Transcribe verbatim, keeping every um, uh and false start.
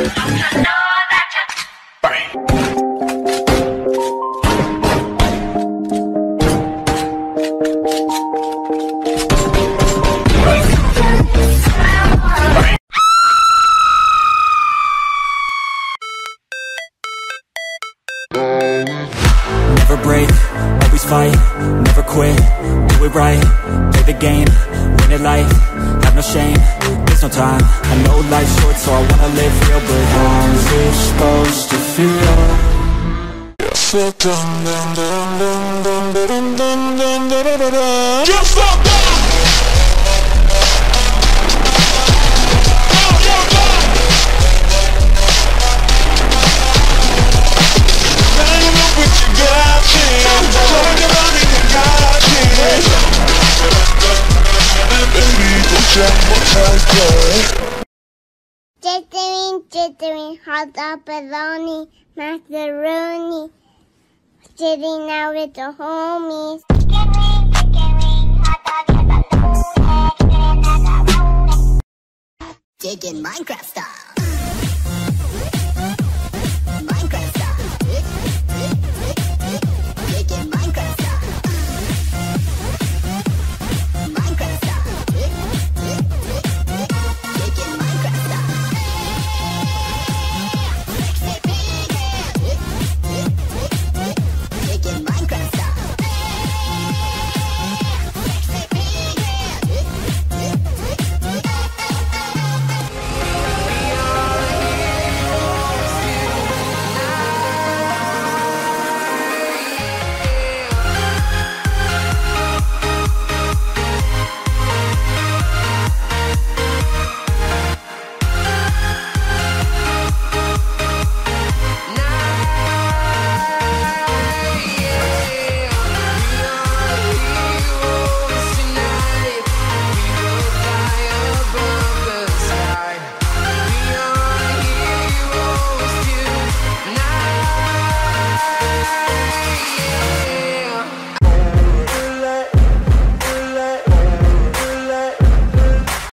Never break, always fight, never quit, do it right, play the game, win it life, have no shame, there's no time, I know life's short so I wanna live real, but how's it supposed to feel? Get fucked up! Jittering, jittering, hot dog bologna, macaroni, sitting out with the homies. Jittering, jittering, hot dog bologna, jigging Minecraft style. Yeah.